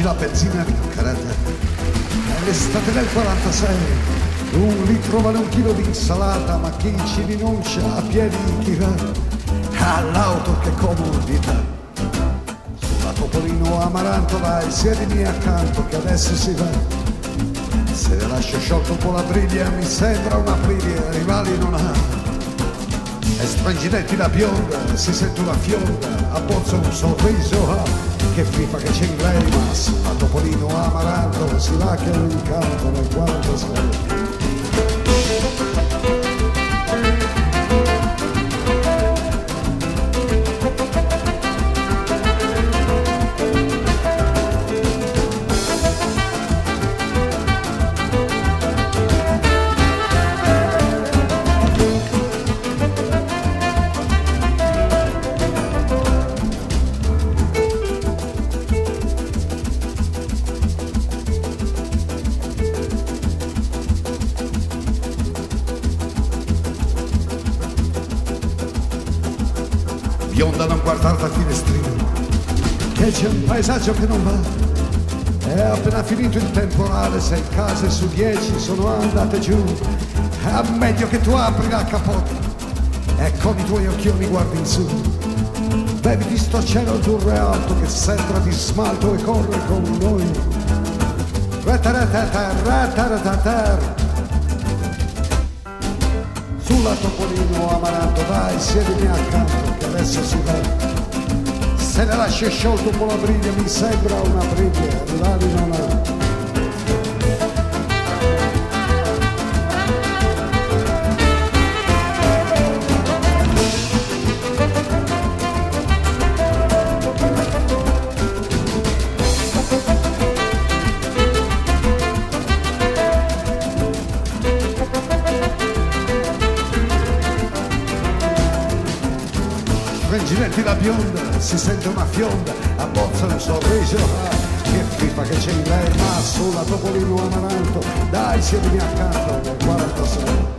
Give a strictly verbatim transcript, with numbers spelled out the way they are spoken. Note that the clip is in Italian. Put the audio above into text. oggi la benzina è carata. È l'estate del quarantasei, un litro vale un chilo di insalata, ma chi ci rinuncia a piedi tirati, all'auto che comodità. Sulla Topolino amaranto vai, siedimi accanto che adesso si va. Se le lascio sciolto un po' la briglia, mi sembra una briglia, rivali non ha. E stringi denti da bionda, si sente una fionda, abbozza un sorriso, ah, che fifa che c'è in lei, ma si fa Topolino amaranto, si va che è un incanto nel quarantasei. Bionda non guardare dal finestrino, che c'è un paesaggio che non va. È appena finito il temporale, sei case su dieci sono andate giù. È meglio che tu apri la capotta e con i tuoi occhioni guardi in su. Beviti sto cielo azzurro e alto che sembra di smalto e corre con noi. Rataratataratataratar. Sulla Topolino amaranto vai, siedimi accanto che adesso si va. Se ne lasci sciolto un po' la briglia, mi sembra una briglia, rivali non ha. Rengimenti da bionda, si sente una fionda, abbozza un sorriso, ah, che fifa che c'è in lei, ma sulla Topolino amaranto, dai siedimi accanto nel quarantasei.